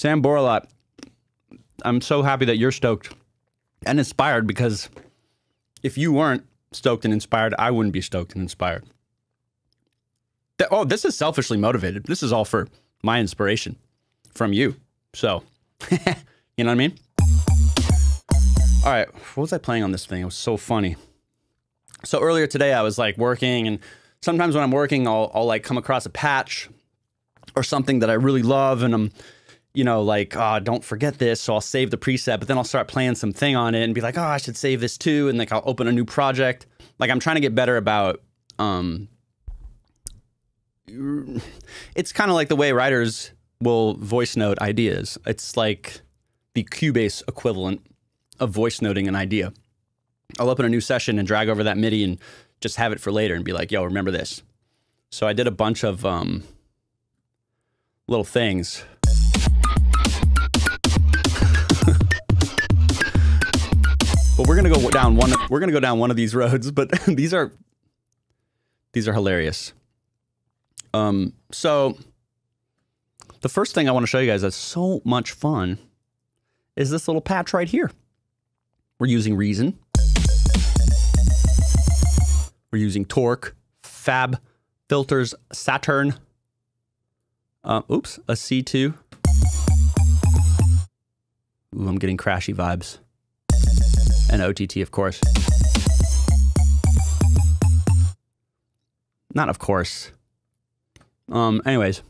Sam Borelot, I'm so happy that you're stoked and inspired, because if you weren't stoked and inspired, I wouldn't be stoked and inspired. Oh, this is selfishly motivated. This is all for my inspiration from you. So, you know what I mean? All right, what was I playing on this thing? It was so funny. So earlier today, I was like working, and sometimes when I'm working, I'll like come across a patch or something that I really love, and I'm, you know, like, oh, don't forget this, so I'll save the preset, but then I'll start playing some thing on it and be like, oh, I should save this too, and like I'll open a new project. Like, I'm trying to get better about, it's kind of like the way writers will voice note ideas. It's like the Cubase equivalent of voice noting an idea. I'll open a new session and drag over that MIDI and just have it for later and be like, yo, remember this. So I did a bunch of little things. But we're gonna go down one. We're gonna go down one of these roads. But these are hilarious. So the first thing I want to show you guys that's so much fun is this little patch right here. We're using Reason. We're using Torque, Fabfilter Saturn. Oops, a C2. Ooh, I'm getting crashy vibes. And OTT, of course. Not of course. Anyways.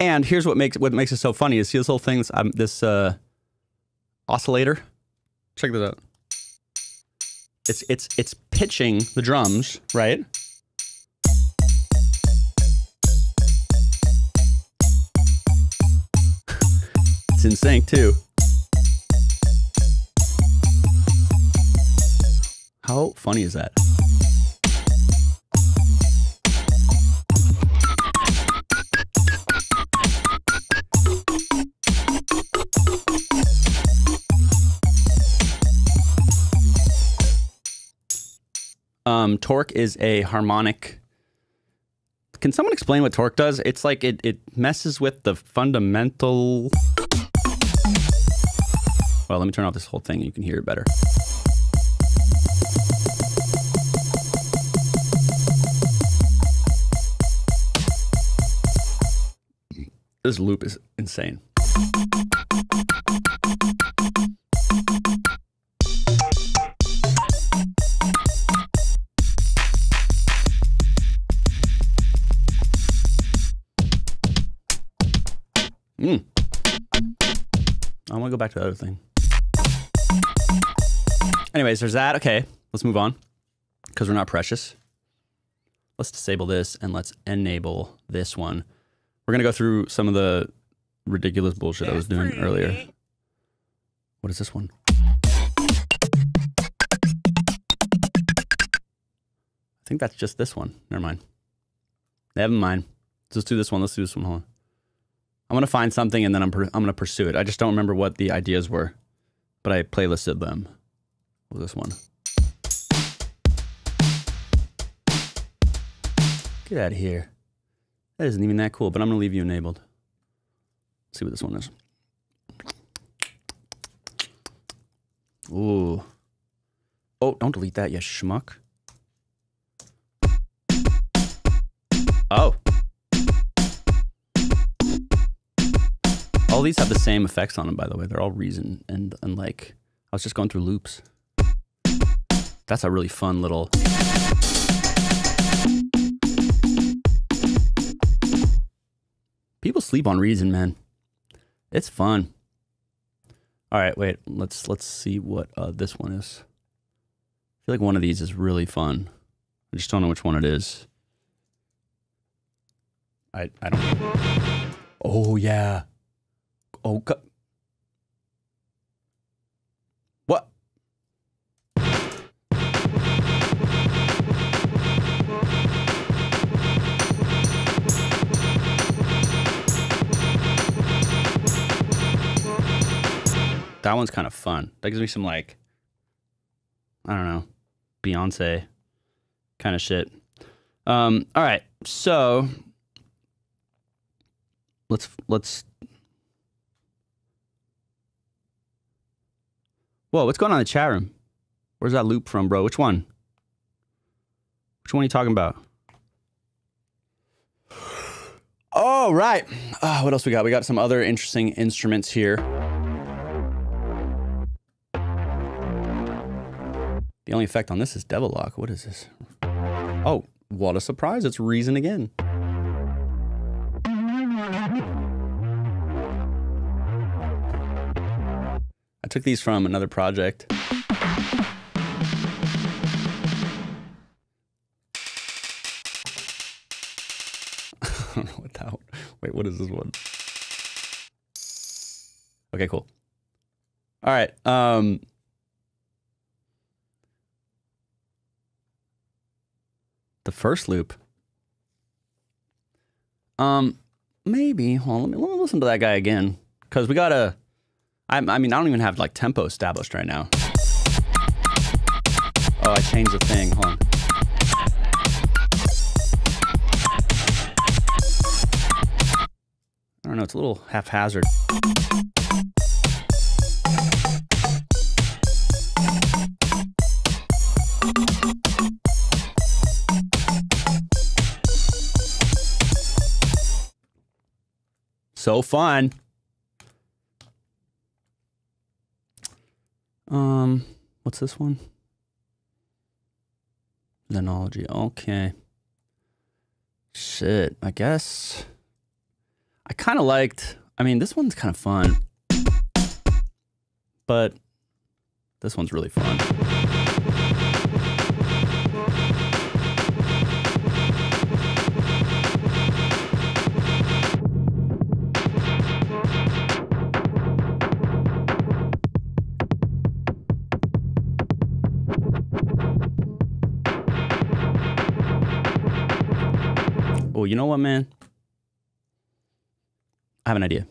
And here's what makes it so funny is, see this little thing, this oscillator? Check this out. It's pitching the drums, right? It's in sync too. How funny is that? Torque is a harmonic. Can someone explain what Torque does? It's like it messes with the fundamental. Well, let me turn off this whole thing. You can hear it better. This loop is insane. I want to go back to the other thing. Anyways, there's that. Okay, let's move on because we're not precious. Let's disable this and let's enable this one. We're going to go through some of the ridiculous bullshit I was doing earlier. What is this one? I think that's just this one. Never mind. Never mind. Let's do this one. Let's do this one. Hold on. I'm going to find something and then I'm going to pursue it. I just don't remember what the ideas were, but I playlisted them. What was this one? Get out of here. That isn't even that cool, but I'm going to leave you enabled. Let's see what this one is. Ooh. Oh, don't delete that, you schmuck. Oh. All these have the same effects on them, by the way. They're all Reason and like, I was just going through loops. That's a really fun little... People sleep on Reason, man. It's fun. All right, wait. Let's see what this one is. I feel like one of these is really fun. I just don't know which one it is. I don't know. Oh yeah. Oh god. What? That one's kind of fun. That gives me some, like, I don't know, Beyonce kind of shit. All right, so let's Whoa, what's going on in the chat room? Where's that loop from, bro? Which one? Which one are you talking about? Oh, right. What else we got? We got some other interesting instruments here. The only effect on this is Devilock. What is this? Oh, what a surprise. It's Reason again. I took these from another project. I don't know what that one. Wait, what is this one? Okay, cool. All right. The first loop. Maybe. Hold on, let me listen to that guy again, because we gotta. I mean, I don't even have like tempo established right now. Oh, I changed the thing. Hold on. I don't know. It's a little haphazard. So fun. What's this one? Xenology. Okay. Shit, I guess. I kind of liked, I mean, this one's kind of fun, but this one's really fun. Oh, you know what, man? I have an idea.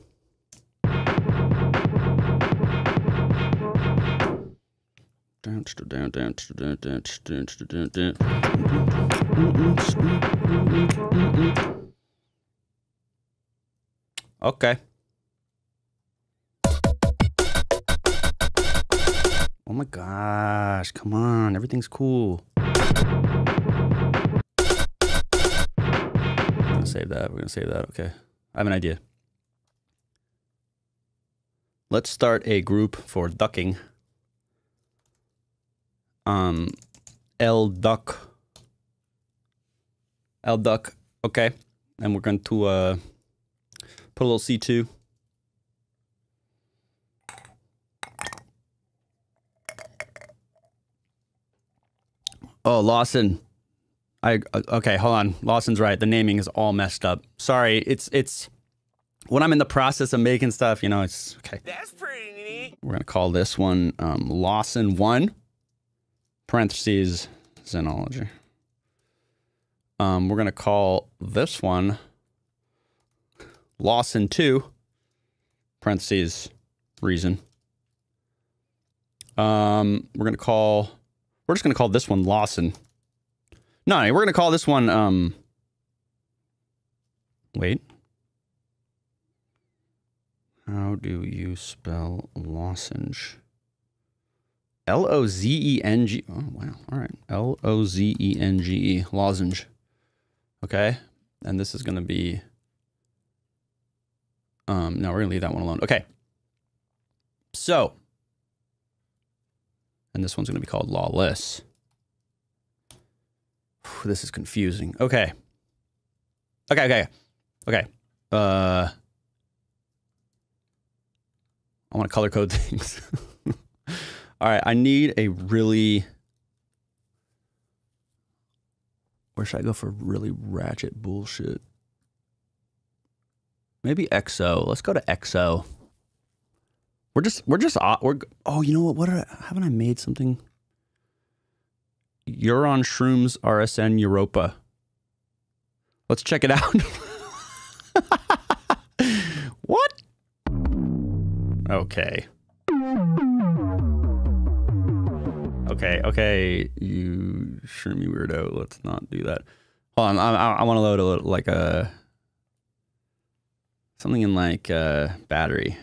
Okay. Oh my gosh, come on, everything's cool. I'm gonna save that, we're gonna save that, okay. I have an idea. Let's start a group for ducking. L duck. Okay, and we're going to put a little C2. Oh, Lawson. Okay, hold on. Lawson's right. The naming is all messed up. Sorry, it's. When I'm in the process of making stuff, you know, it's okay. That's pretty neat. We're gonna call this one Lawson 1, parentheses, Xenology. We're gonna call this one Lawson 2, parentheses, Reason. We're just gonna call this one Lawson. No, we're gonna call this one, wait. How do you spell lozenge? L-O-Z-E-N-G. Oh, wow. All right. L-O-Z-E-N-G-E. Lozenge. Okay. And this is going to be... no, we're going to leave that one alone. Okay. So. And this one's going to be called lawless. Whew, this is confusing. Okay. Okay, okay. Okay. I want to color code things. All right, I need a really... Where should I go for really ratchet bullshit? Maybe XO. Let's go to XO. We're oh, you know what? Haven't I made something? You're on Shrooms RSN Europa. Let's check it out. What? Okay. Okay, okay, you shroomy weirdo, let's not do that. Hold on, I want to load a little, like a... Something in like battery.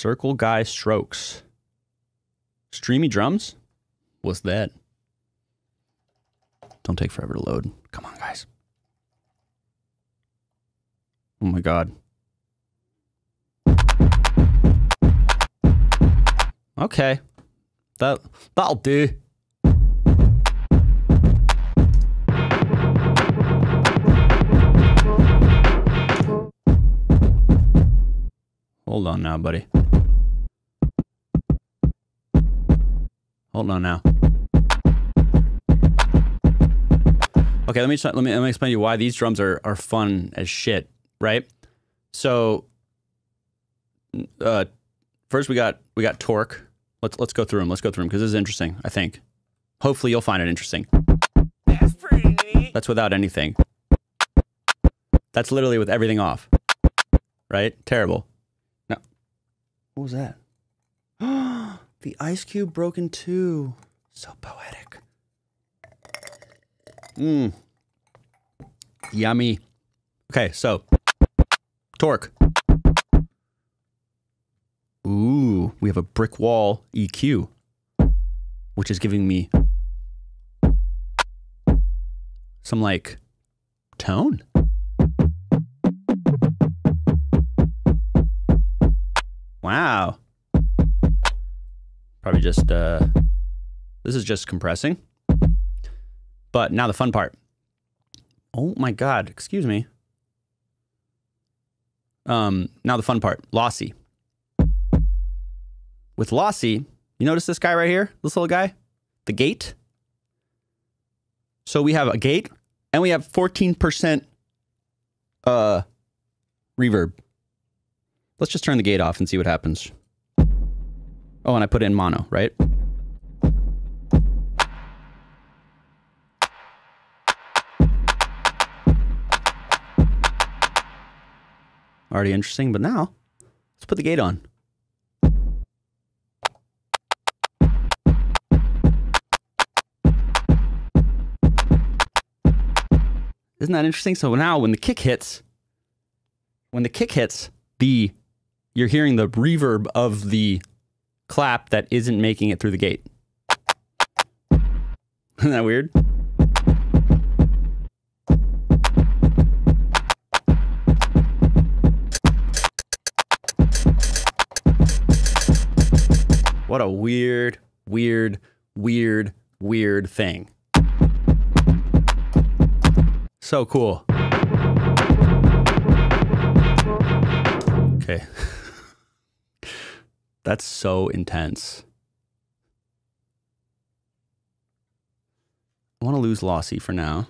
Circle Guy Strokes. Streamy drums? What's that? Don't take forever to load. Come on, guys. Oh my God. Okay. That'll do. Hold on now, buddy. Hold on now. Okay, let me explain to you why these drums are fun as shit, right? So, first we got Torque. Let's go through them. Because this is interesting. I think. Hopefully you'll find it interesting. That's pretty neat. That's without anything. That's literally with everything off. Right? Terrible. No. What was that? The ice cube broke in two. So poetic. Mmm. Yummy. Okay, so Torque. Ooh, we have a brick wall EQ, which is giving me some like tone. Wow. Probably just this is just compressing. But now the fun part. Oh my God, excuse me. Now the fun part, lossy. With lossy, you notice this guy right here? This little guy? The gate? So we have a gate, and we have 14% reverb. Let's just turn the gate off and see what happens. Oh, and I put it in mono, right? Already interesting, but now let's put the gate on. Isn't that interesting? So now when the kick hits, you're hearing the reverb of the clap that isn't making it through the gate. Isn't that weird? What a weird, weird thing. So cool. Okay. That's so intense. I want to lose lossy for now.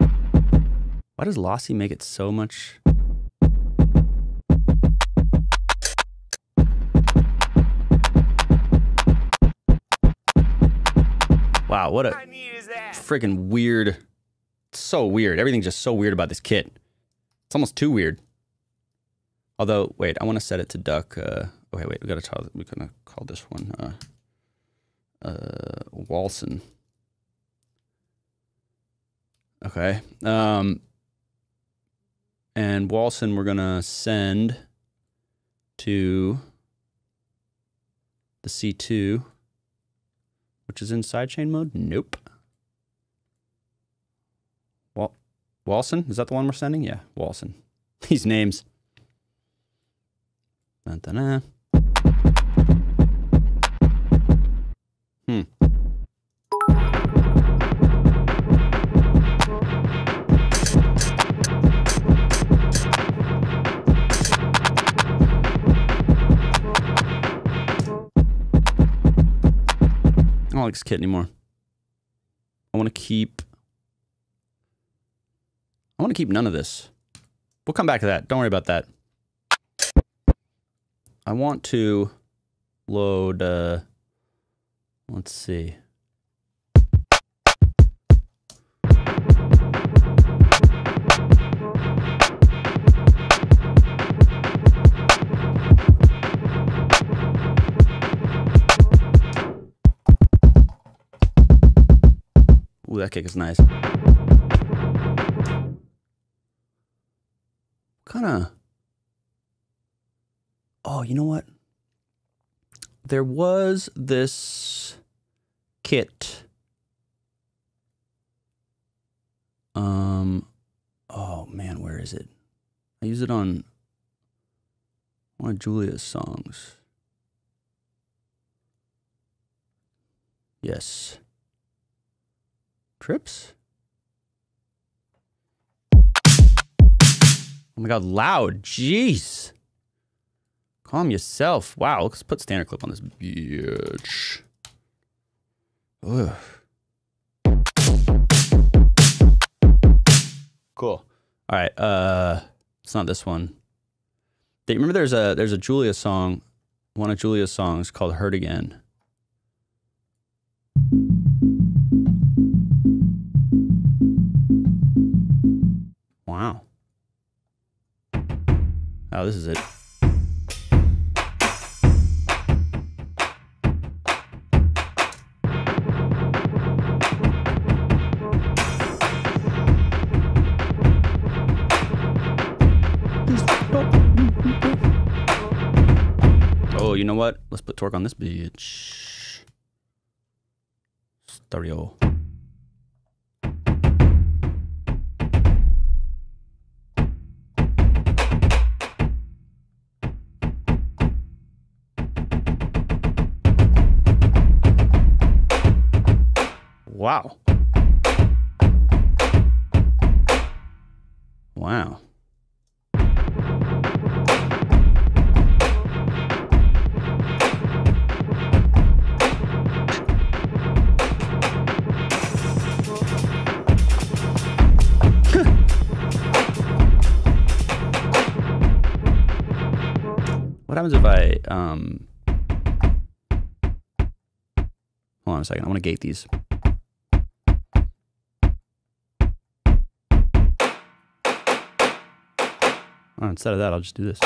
Why does lossy make it so much? Wow, what a freaking weird, so weird. Everything's just so weird about this kit. It's almost too weird. Although, wait, I want to set it to duck. Okay, wait, we're gonna call this one Walson. Okay, and Walson we're gonna send to the C2. Which is in sidechain mode? Nope. Well, Walson? Is that the one we're sending? Yeah, Walson. These names. Dun-dun-dun. Hmm. I don't like this kit anymore. I want to keep none of this. We'll come back to that. Don't worry about that. I want to load, let's see. Ooh, that kick is nice. Kinda Oh, you know what? There was this kit. Oh man, where is it? I used it on one of Julia's songs. Yes. Trips? Oh my God, loud, jeez. Calm yourself. Wow, let's put standard clip on this bitch. Ugh. Cool. All right, it's not this one. Remember there's a Julia song, one of Julia's songs called Hurt Again. Wow. Oh, this is it. Oh, you know what? Let's put Torque on this bitch. Stereo. Wow. Wow. What happens if I, hold on a second, I want to gate these. Oh, instead of that, I'll just do this.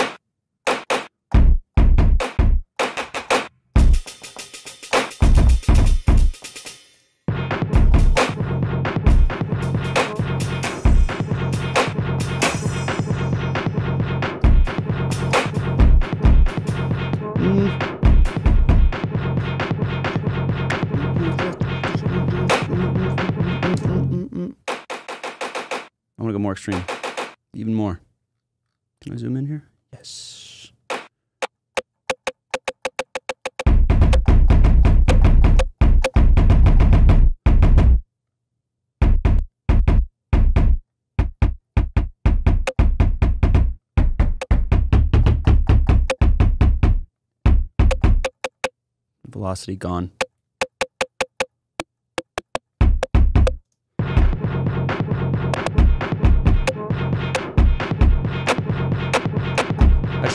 Extreme, even more. Can I zoom in here? Yes. Velocity gone.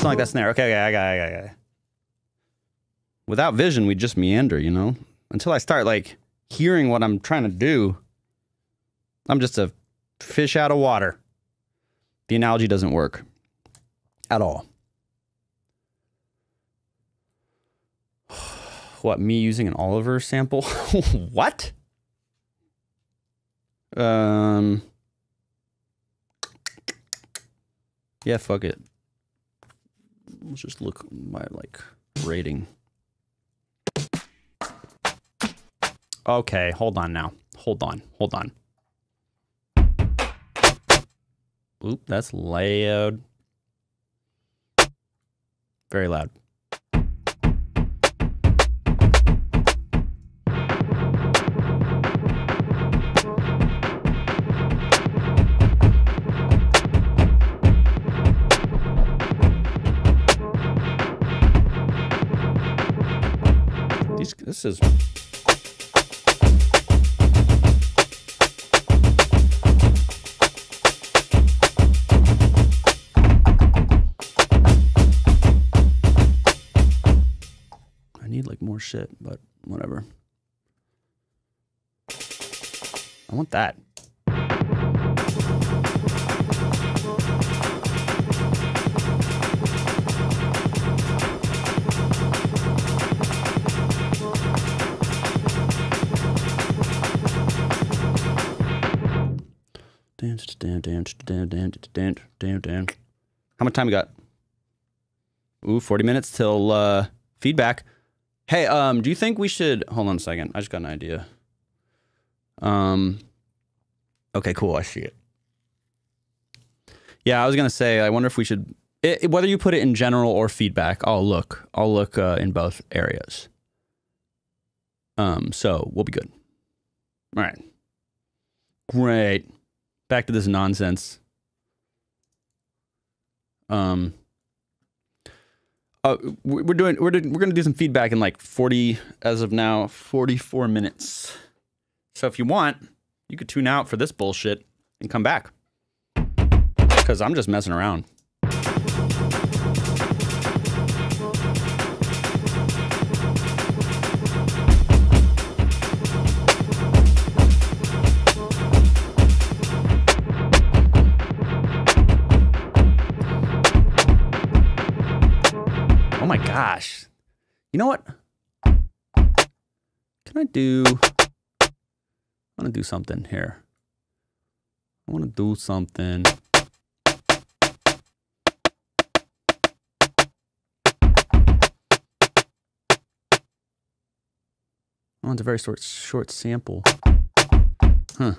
Like that snare. Okay, I got it. Without vision, we just meander, you know? Until I start, like, hearing what I'm trying to do, I'm just a fish out of water. The analogy doesn't work. At all. What, me using an Oliver sample? What? Yeah, fuck it. Let's just look at my, like, rating. Okay, hold on now. Hold on. Oop, that's loud. Very loud. This is... I need, like, more shit, but whatever. I want that. How much time we got? Ooh, 40 minutes till feedback. Hey, do you think we should... Hold on a second. I just got an idea. Okay, cool. I see it. Yeah, I was going to say, I wonder if we should... whether you put it in general or feedback, I'll look in both areas. So we'll be good. All right. Great. Back to this nonsense. We're gonna do some feedback in like 40 as of now, 44 minutes. So if you want, you could tune out for this bullshit and come back. Cause I'm just messing around. Oh my gosh. You know what? Can I do? I want to do something here. I want to do something. Oh, it's a very short sample. Huh.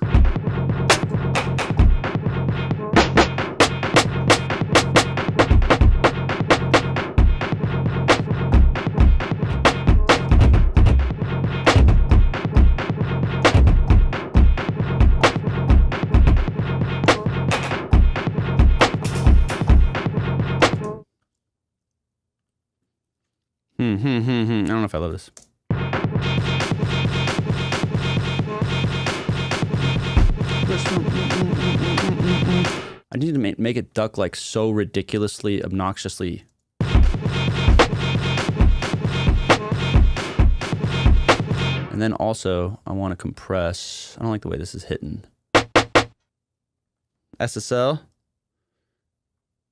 I don't know if I love this. I need to make it duck like so ridiculously, obnoxiously. And then also, I want to compress. I don't like the way this is hitting. SSL,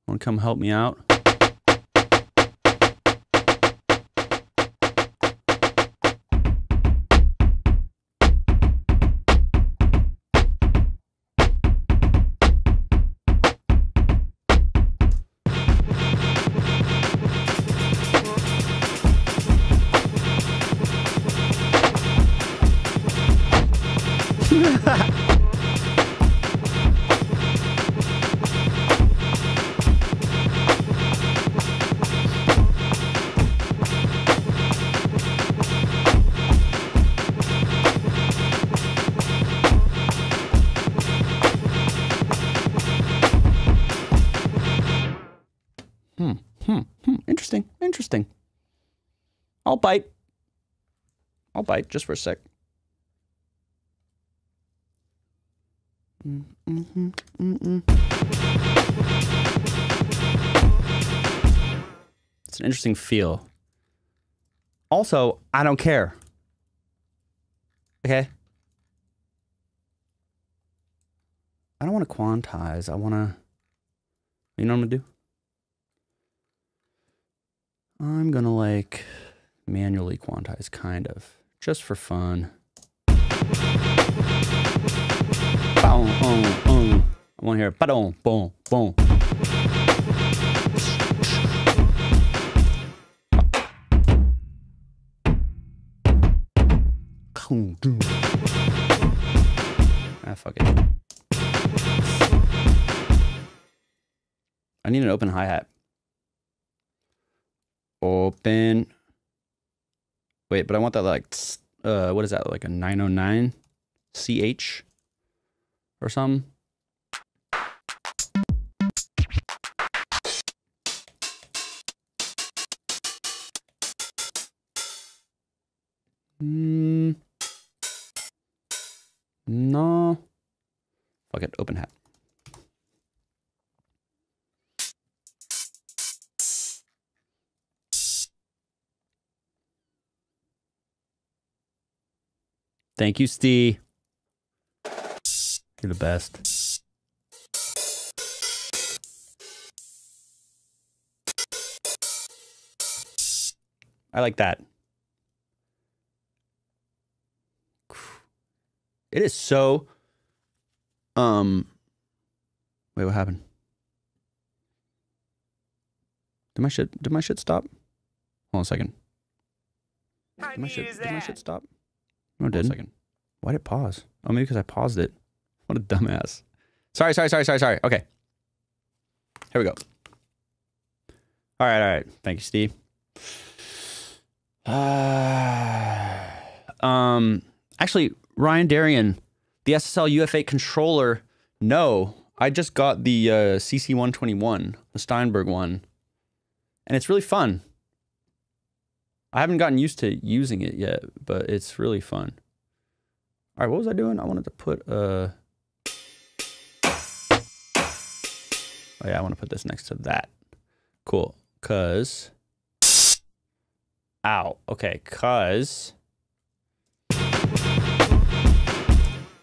want to come help me out? Interesting. I'll bite just for a sec. It's an interesting feel. Also, I don't care. Okay? I don't want to quantize. I want to... You know what I'm going to do? I'm gonna like manually quantize, kind of, just for fun. Boom, boom, boom. I want to hear boom, boom, boom. Ah, fuck it. I need an open hi-hat. Open. Wait, but I want that like, what is that? Like a 909 CH or something? No. Fuck it, open hat. Thank you, Stee. You're the best. I like that. It is so... Wait, what happened? Did my shit stop? Hold on a second. Did my shit stop? No, it didn't. Why did it pause? Oh, maybe because I paused it. What a dumbass. Sorry. Okay. Here we go. All right. Thank you, Steve. Actually, Ryan Darien, the SSL UFA controller. No, I just got the CC-121, the Steinberg one. And it's really fun. I haven't gotten used to using it yet, but it's really fun. All right, what was I doing? I wanted to put a... Oh yeah, I want to put this next to that. Cool, cause... Ow, okay, cause...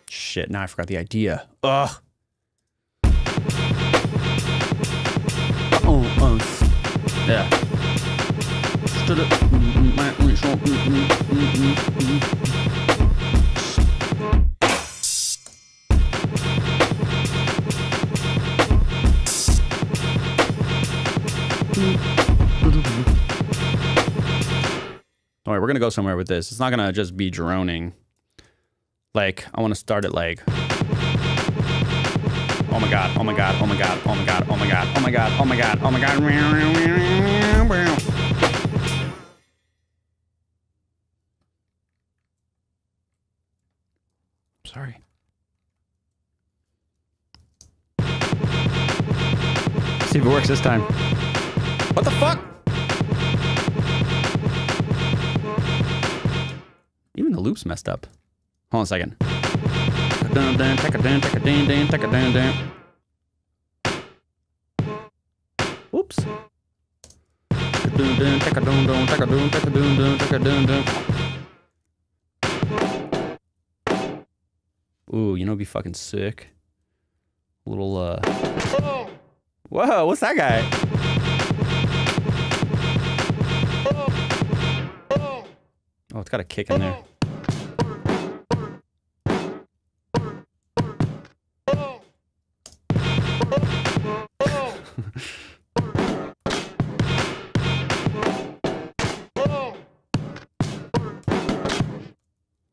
Shit, now I forgot the idea. Ugh! Yeah. All right, we're gonna go somewhere with this. It's not gonna just be droning. Like, I want to start it like... Oh my god. Sorry. See if it works this time. What the fuck? Even the loop's messed up. Hold on a second. Oops. Ooh, you know, it'd be fucking sick. A little Whoa, what's that guy? Oh, it's got a kick in there.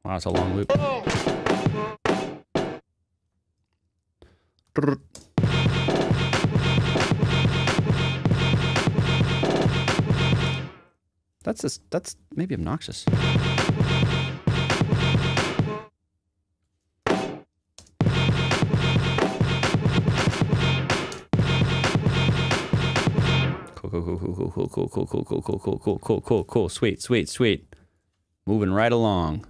Wow, it's a long loop. That's maybe obnoxious. Cool. Sweet. Moving right along.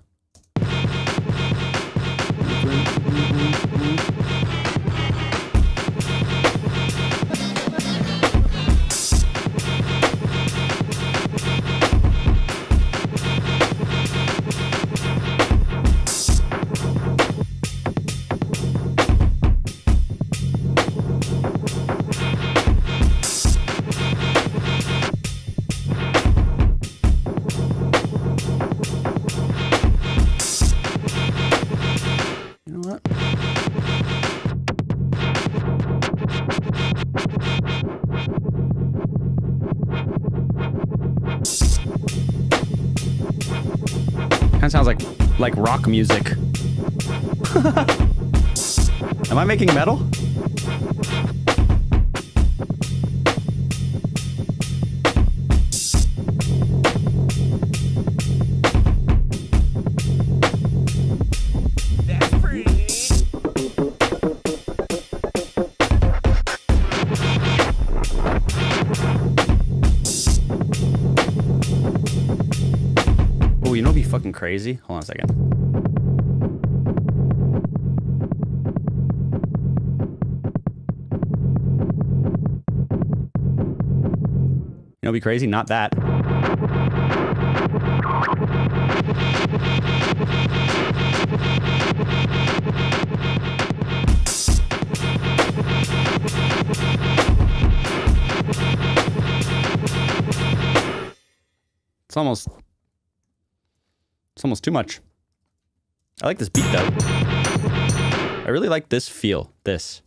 Like rock music. Am I making metal? Fucking crazy. Hold on a second. You know what'd be crazy? Not that. It's almost too much. I like this beat though. I really like this feel. This.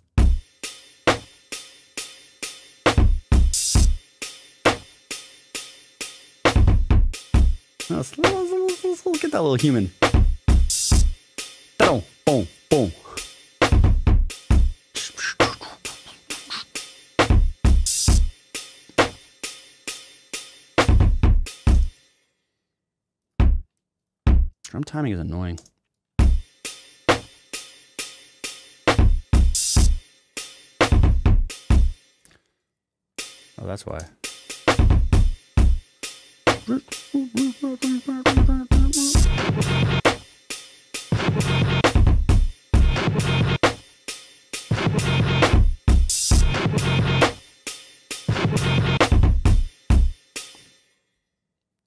Let's get that little human. Boom, boom, boom. Drum timing is annoying. Oh, that's why.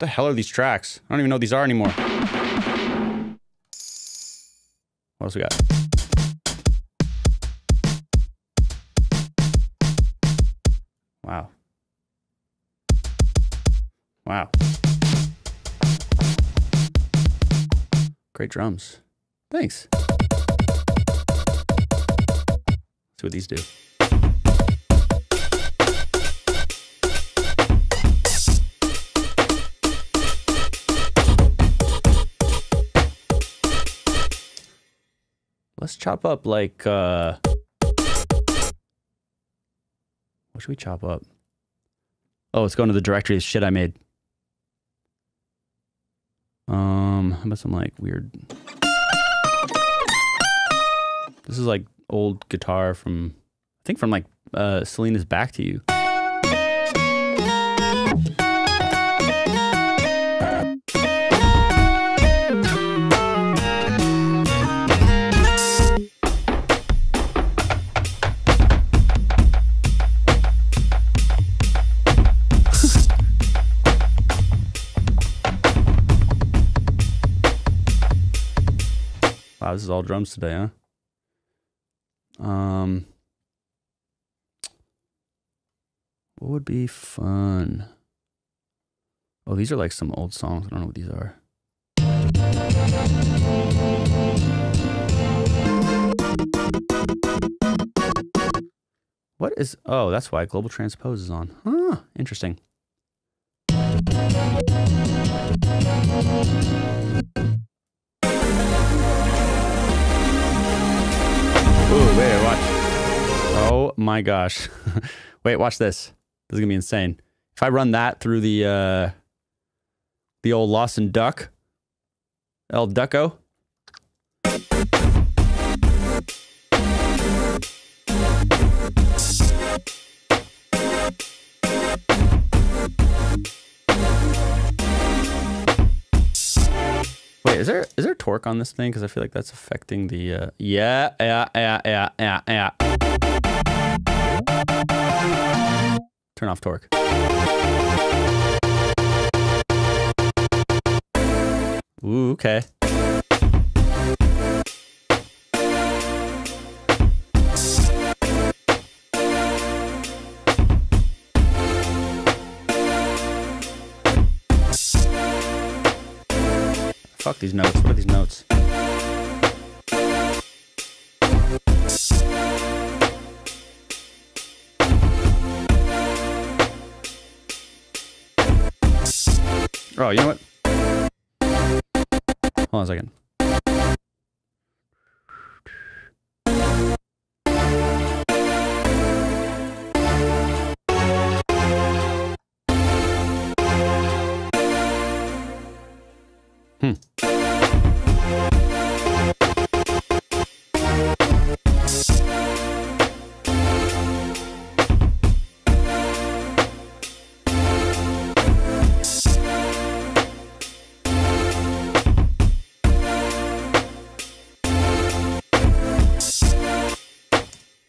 The hell are these tracks? I don't even know what these are anymore. What else we got? Wow. Wow. Great drums. Thanks. Let's see what these do. Let's chop up like, what should we chop up? Oh, it's going to the directory of shit I made. How about some like weird, this is like old guitar from, I think from like, Selena's Back to You. Wow, this is all drums today, huh? What would be fun? Oh, these are like some old songs. I don't know what these are. What is, oh, that's why Global Transpose is on. Huh, interesting. Ooh, wait, watch. Oh my gosh. Wait, watch this. This is gonna be insane. If I run that through the old Lawson Duck, El Ducko. Wait, is there torque on this thing? Because I feel like that's affecting the yeah. Turn off torque. Ooh, okay. Fuck these notes. What are these notes? Oh, you know what? Hold on a second.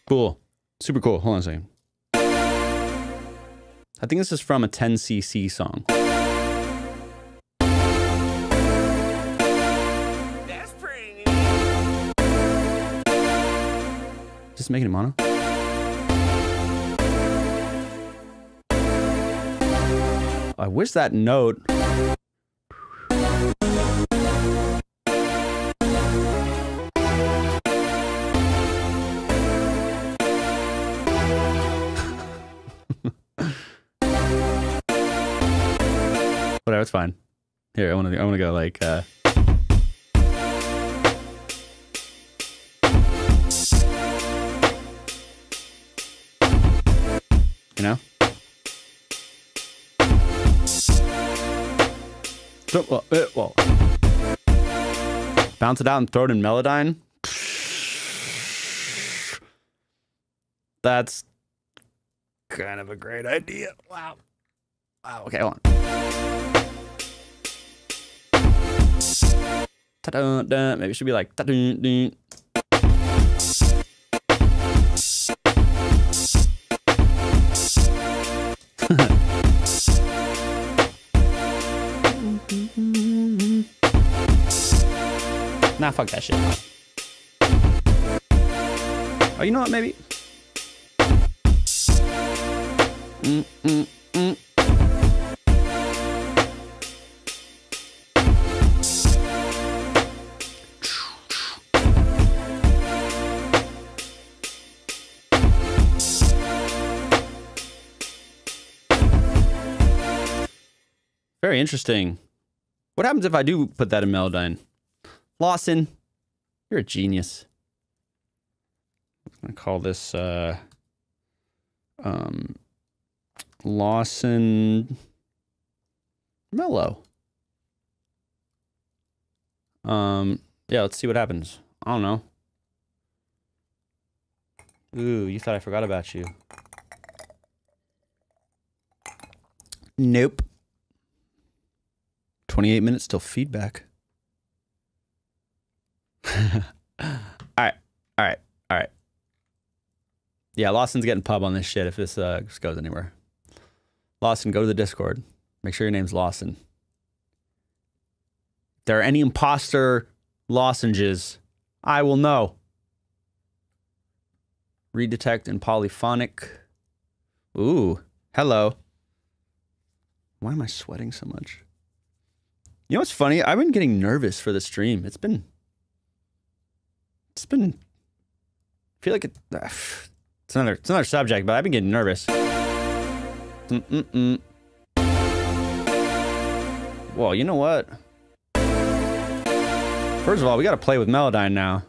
Cool. Super cool. Hold on a second. I think this is from a 10cc song. That's pretty neat. Just making it mono. I wish that note... Whatever, it's fine. Here, I want to go like. You know. Well, bounce it out and throw it in Melodyne. That's kind of a great idea. Wow. Wow. Okay, hold on. Ta-da-da. Maybe it should be like ta-da-da. Nah, fuck that shit. Oh, you know what, maybe? Very interesting. What happens if I do put that in Melodyne? Lawson, you're a genius. I'm gonna call this Lawson Mellow. Yeah, let's see what happens. I don't know. Ooh, you thought I forgot about you. Nope. 28 minutes till feedback. All right. Yeah, Lawson's getting pub on this shit if this goes anywhere. Lawson, go to the Discord. Make sure your name's Lawson. If there are any imposter lozenges, I will know. Redetect and polyphonic. Ooh, hello. Why am I sweating so much? You know what's funny? I've been getting nervous for the stream. It's been. I feel like it. It's another subject, but I've been getting nervous. Well, you know what? First of all, we gotta play with Melodyne now.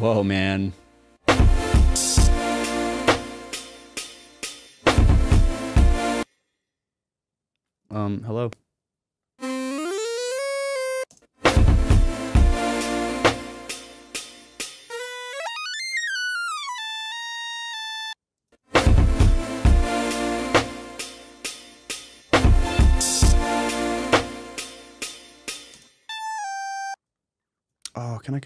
Whoa, man. Hello. Oh, can I?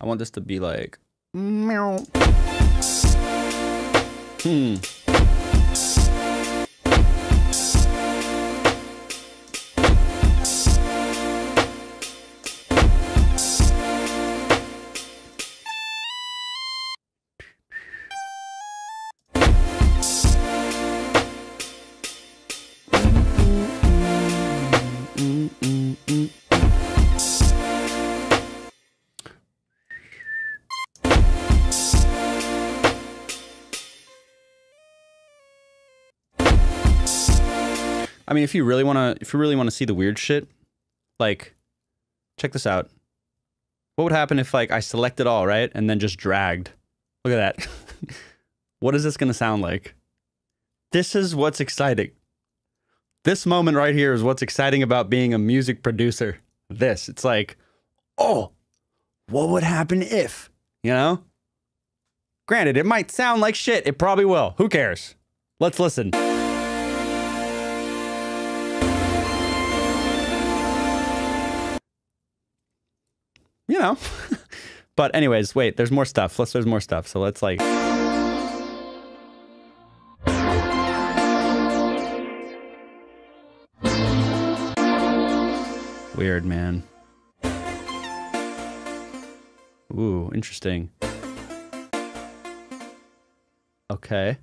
I want this to be like. I mean, if you really want to see the weird shit, like, check this out. What would happen if, like, I select it all, right? And then just dragged. Look at that. What is this going to sound like? This is what's exciting. This moment right here is what's exciting about being a music producer. This. It's like, oh, what would happen if, you know? Granted, it might sound like shit. It probably will. Who cares? Let's listen. You know, but anyways, wait, there's more stuff. There's more stuff. So let's like. Weird, man. Ooh, interesting. Okay.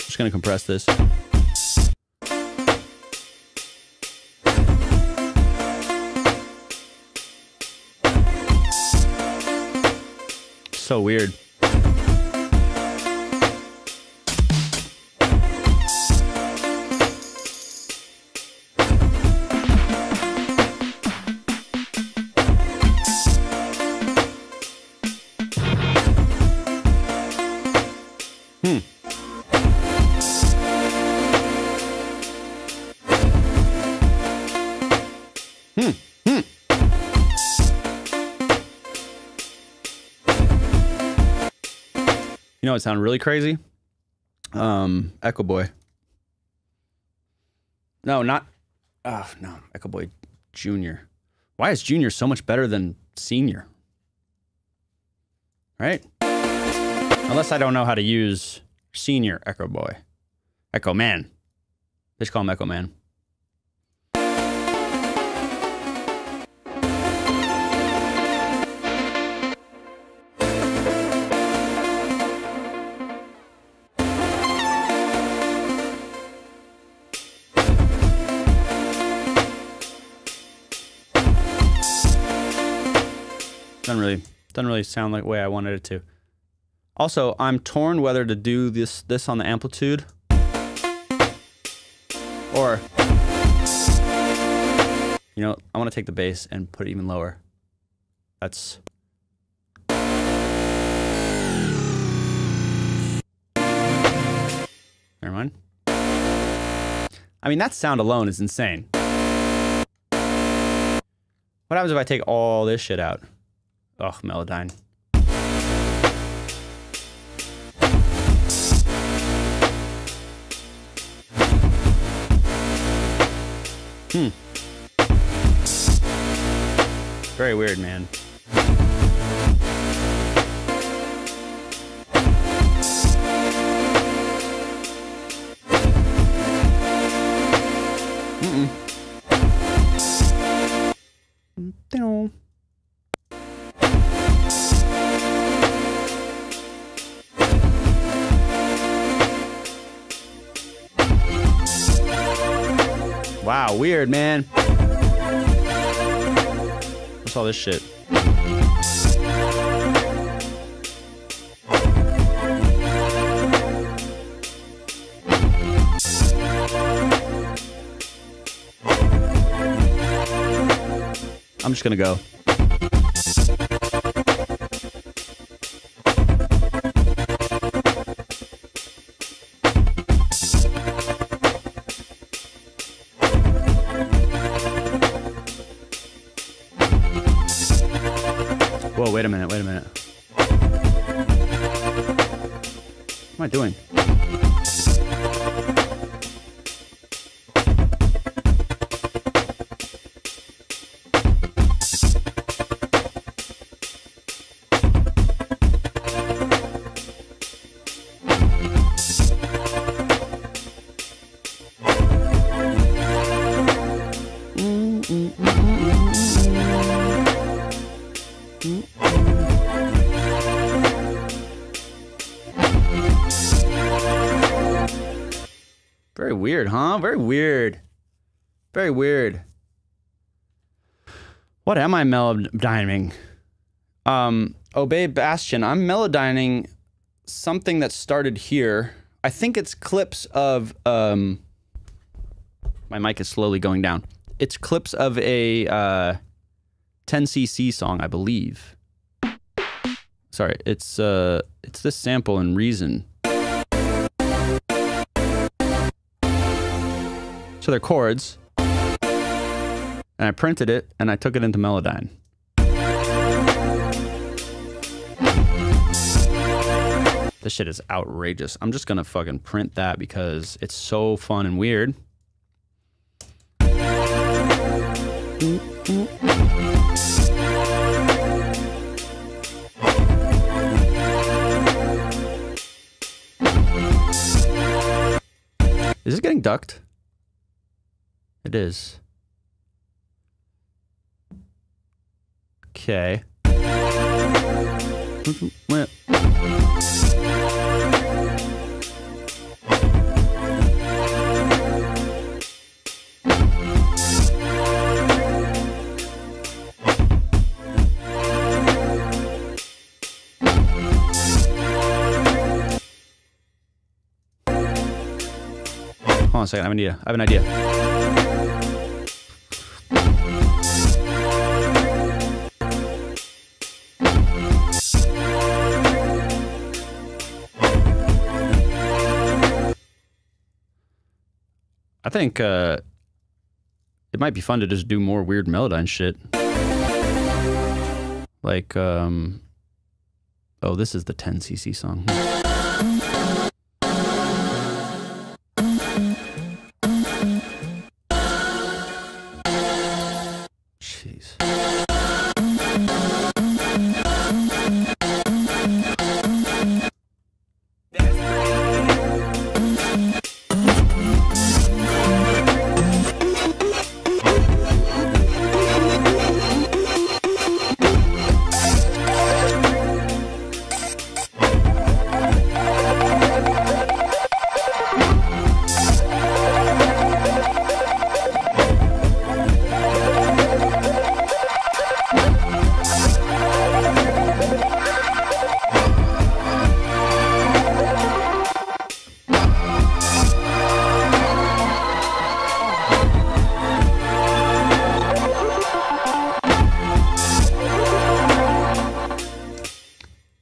Just gonna compress this. so weird. You know what sound really crazy? Echo Boy. No, not... Oh, no. Echo Boy Junior. Why is Junior so much better than Senior? Right? Unless I don't know how to use Senior Echo Boy. Echo Man. Just call him Echo Man. Doesn't really sound like the way I wanted it to. Also, I'm torn whether to do this on the amplitude or, you know, I want to take the bass and put it even lower. That's never mind. I mean, that sound alone is insane. What happens if I take all this shit out? Oh, Melodyne. Very weird, man. Wow, weird, man. What's all this shit? I'm just gonna go. Wait a minute. What am I doing? Weird, huh? Very weird. Very weird. What am I melodyning? Obey Bastion. I'm melodyning something that started here. I think it's clips of, my mic is slowly going down. It's clips of a 10cc song, I believe. Sorry, it's this sample in Reason. So they're chords, and I printed it, and I took it into Melodyne. This shit is outrageous. I'm just gonna fucking print that because it's so fun and weird. Is this getting ducked? It is. Okay. Hold on a second, I have an idea. I think it might be fun to just do more weird Melodyne shit. Like, oh, this is the 10cc song.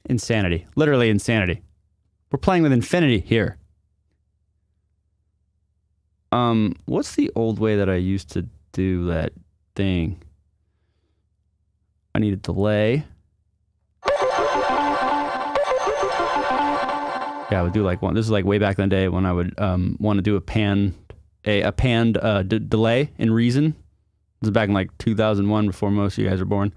Insanity. Literally insanity. We're playing with infinity here. What's the old way that I used to do that thing? I need a delay. Yeah, I would do like one. This is like way back in the day when I would want to do a panned delay in Reason. This is back in like 2001, before most of you guys were born.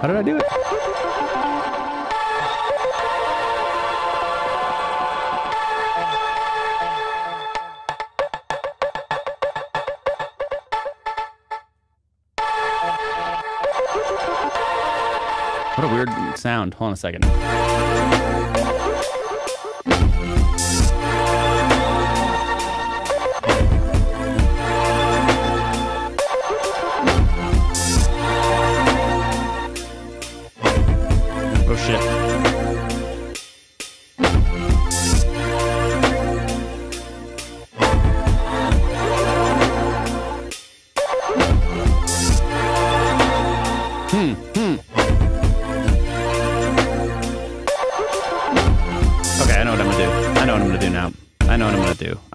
How did I do it? What a weird sound. Hold on a second.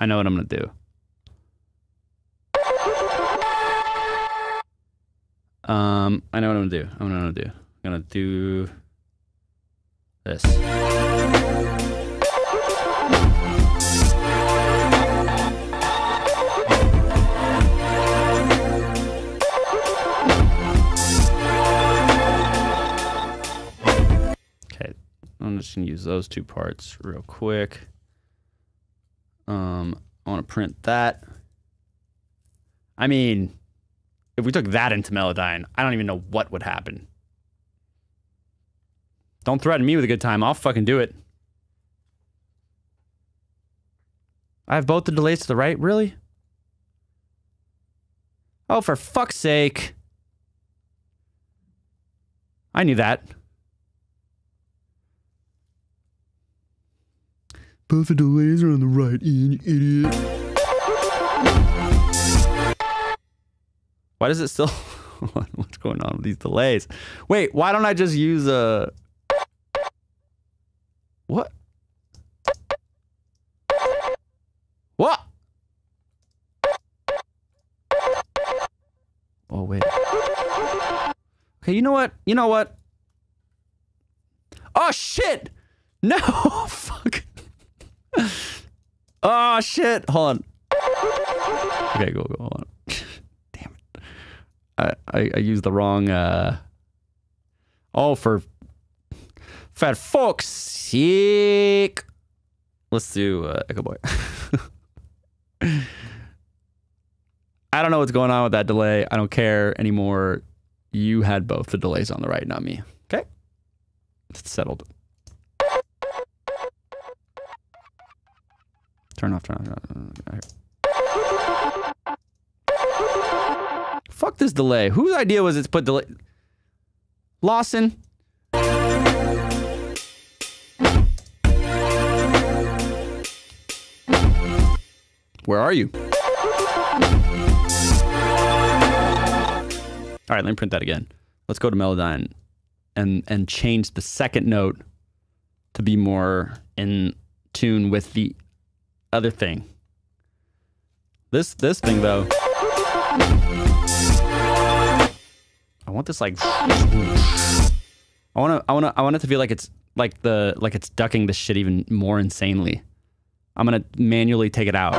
I know what I'm gonna do. I know what I'm gonna do. I'm gonna do this. Okay, I'm just gonna use those two parts real quick. I want to print that. I mean, if we took that into Melodyne, I don't even know what would happen. Don't threaten me with a good time. I'll fucking do it. I have both the delays to the right? Really? Oh, for fuck's sake. I knew that. Both the delays are on the right, Ian, you idiot. Why does it still... What's going on with these delays? Wait, why don't I just use a... What? What? Oh, wait. Okay, you know what? You know what? Oh, shit! No! Fuck. Oh shit! Hold on. Okay, go, hold on. Damn it! I used the wrong. Oh, for fat folks, sick. Let's do Echo Boy. I don't know what's going on with that delay. I don't care anymore. You had both the delays on the right, not me. Okay, it's settled. Turn off. Fuck this delay. Whose idea was it to put delay? Lawson. Where are you? All right, let me print that again. Let's go to Melodyne and change the second note to be more in tune with the other thing. This thing though, I want this like, I want it to feel like it's like it's ducking this shit even more insanely. I'm gonna manually take it out.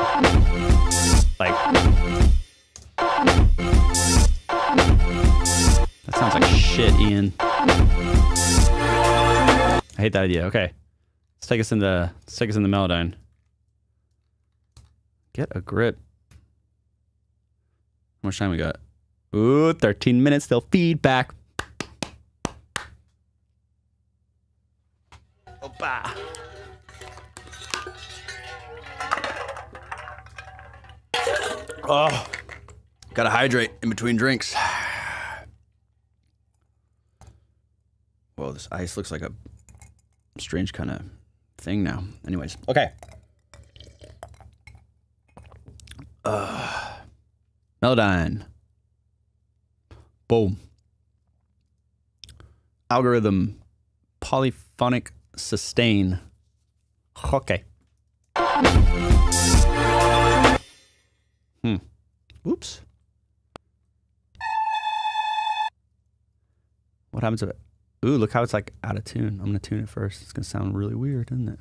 Like, that sounds like shit, Ian. I hate that idea. Okay, let's take us into Melodyne. Get a grip. How much time we got? Ooh, 13 minutes till feedback. Opa. Oh, gotta hydrate in between drinks. Whoa, this ice looks like a strange kind of thing now. Anyways, okay. Melodyne. Boom. Algorithm. Polyphonic sustain. Okay. Hmm. Oops. What happens if it? Ooh, look how it's like out of tune. I'm gonna tune it first. It's gonna sound really weird, isn't it?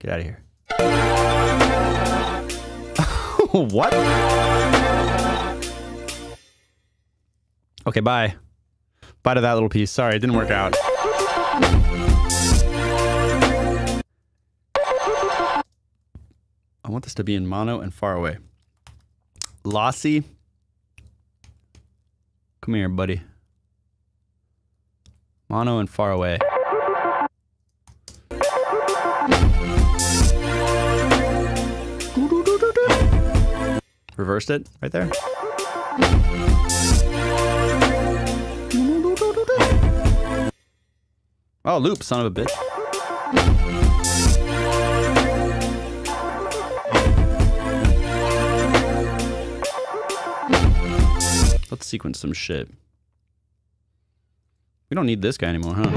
Get out of here. What? Okay, bye. Bye to that little piece. Sorry, it didn't work out. I want this to be in mono and far away. Lossy. Come here, buddy. Mono and far away. Reversed it right there. Oh, loop, son of a bitch. Let's sequence some shit. We don't need this guy anymore, huh?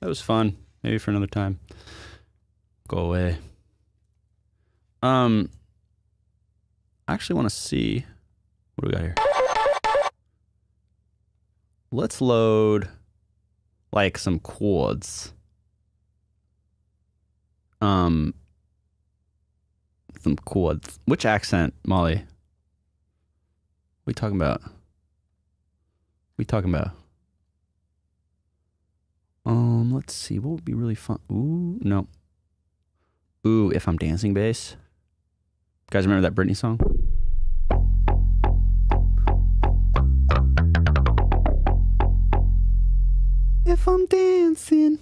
That was fun. Maybe for another time. Go away. I actually want to see what do we got here. Let's load like some chords. Some chords. Which accent, Molly? We talking about? We talking about? Let's see. What would be really fun? Ooh, no. Ooh, if I'm dancing bass. You guys remember that Britney song? If I'm dancing.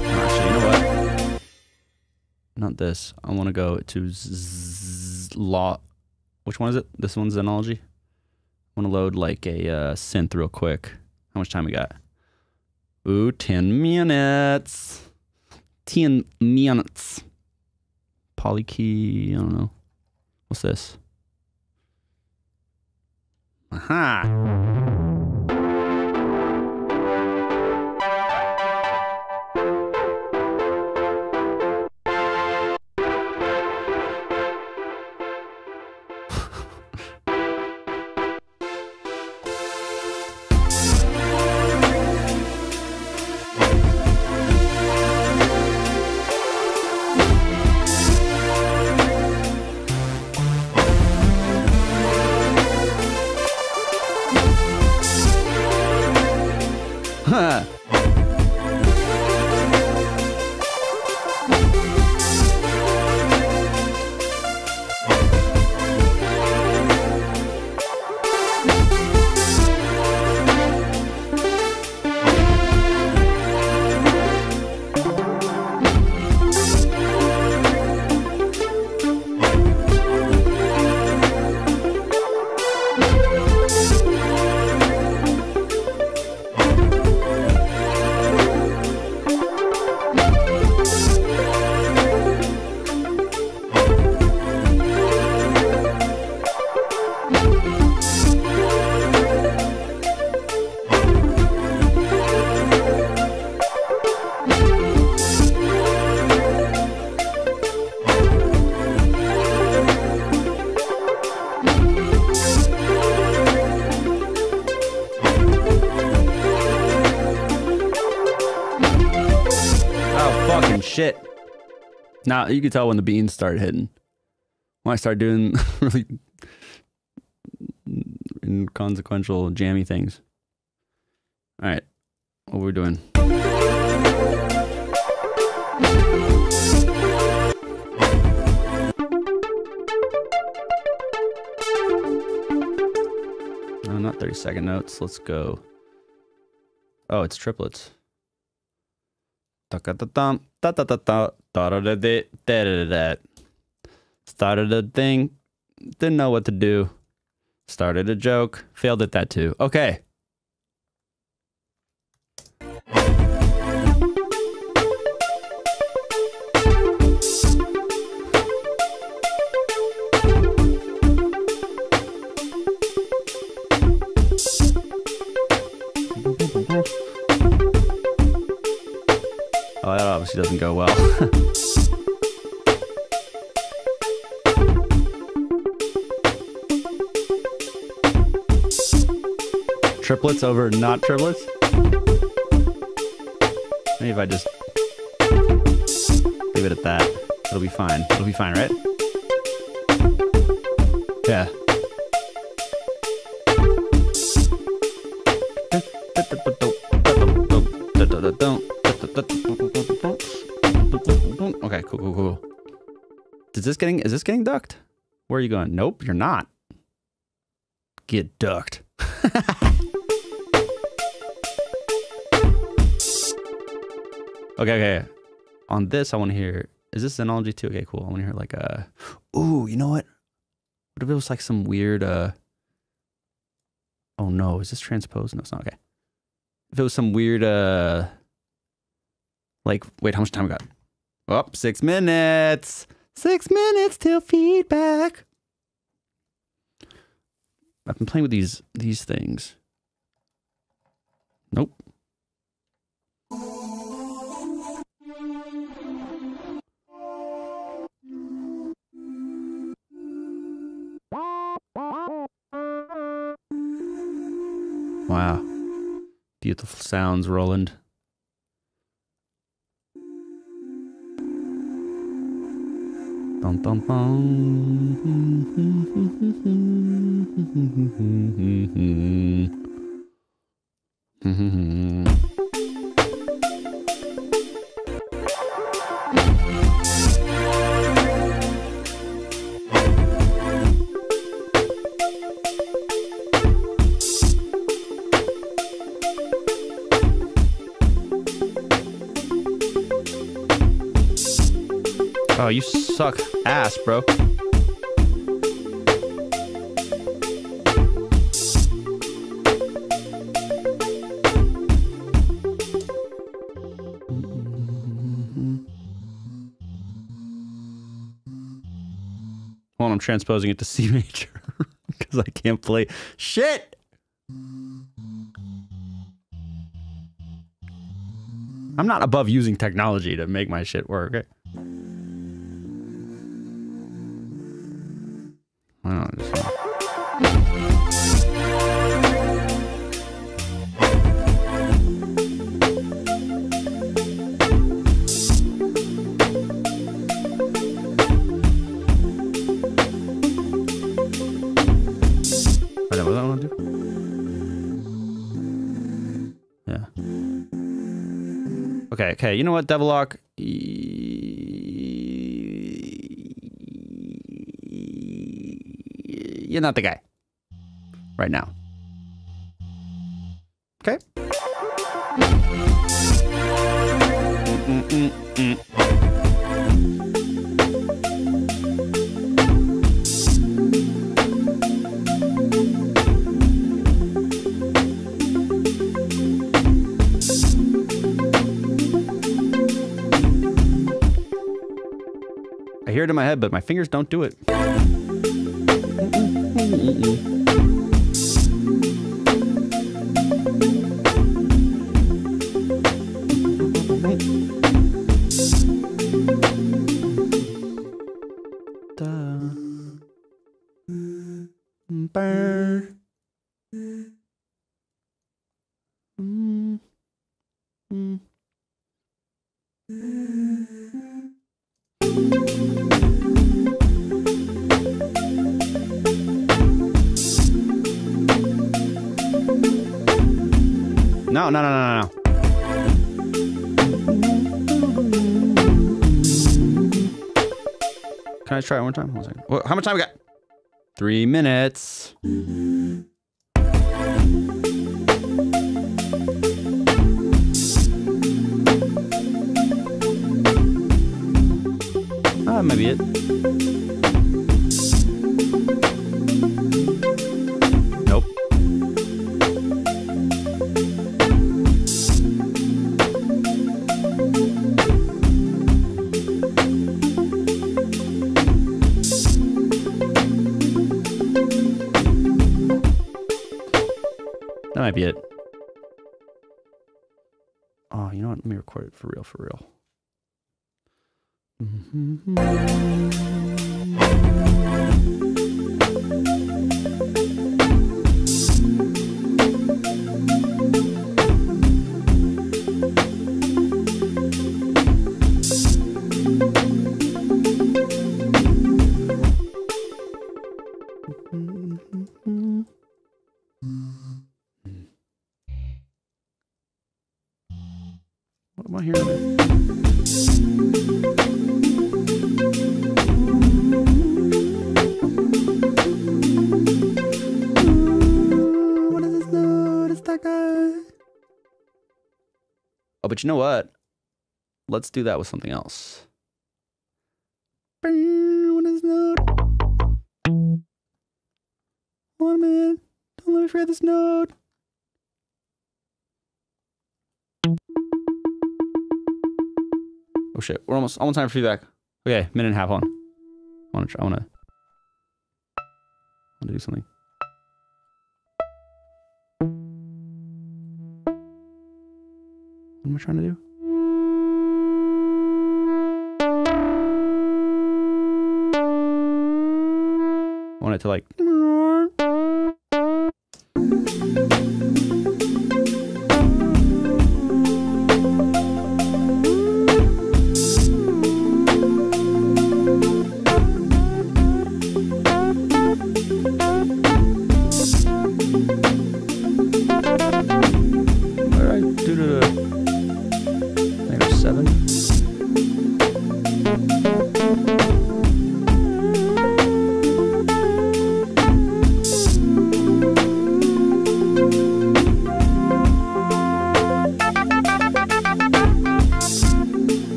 Actually, you know what? Not this. I want to go to law. Which one is it? This one's Xenology. I want to load like a synth real quick. How much time we got? Ooh, 10 minutes. 10 minutes. Polykey, I don't know. What's this? Aha! shit. Now, you can tell when the beans start hitting. When I start doing really inconsequential, jammy things. All right, what are we doing? No, not 32nd notes. Let's go. Oh, it's triplets. Started a thing, didn't know what to do. Started a joke, failed at that too. Okay. Oh, that obviously doesn't go well. Triplets over not triplets? Maybe if I just leave it at that, it'll be fine. It'll be fine, right? Yeah. Okay, cool, cool, cool. Is this getting ducked? Where are you going? Nope, you're not. Get ducked. Okay, okay. On this, I want to hear, is this Xenology too? Okay, cool. I want to hear like a, ooh, you know what? What if it was like some weird, oh no, is this transposed? No, it's not, okay. If it was some weird, like, wait, how much time we got? Oh, 6 minutes. 6 minutes till feedback. I've been playing with these things. Nope. Wow. Beautiful sounds, Roland. Bum, bum, bum. Oh, you suck ass, bro. Well, I'm transposing it to C major because I can't play shit. I'm not above using technology to make my shit work. Okay? Okay, you know what, Devilock? You're not the guy right now. Okay. I hear it in my head, but my fingers don't do it. No. Can I try it one time? One second. How much time we got? 3 minutes. That might be it. Nope. That might be it. Oh, you know what? Let me record it for real. What am I hearing about? Oh, but you know what? Let's do that with something else. What is note? Hold on a minute. Don't let me forget this note. Oh shit, we're almost time for feedback. Okay, minute and a half on. I wanna do something. What am I trying to do? I want it to like...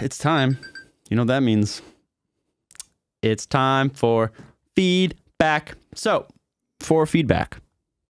It's time. You know what that means. It's time for feedback. So, for feedback,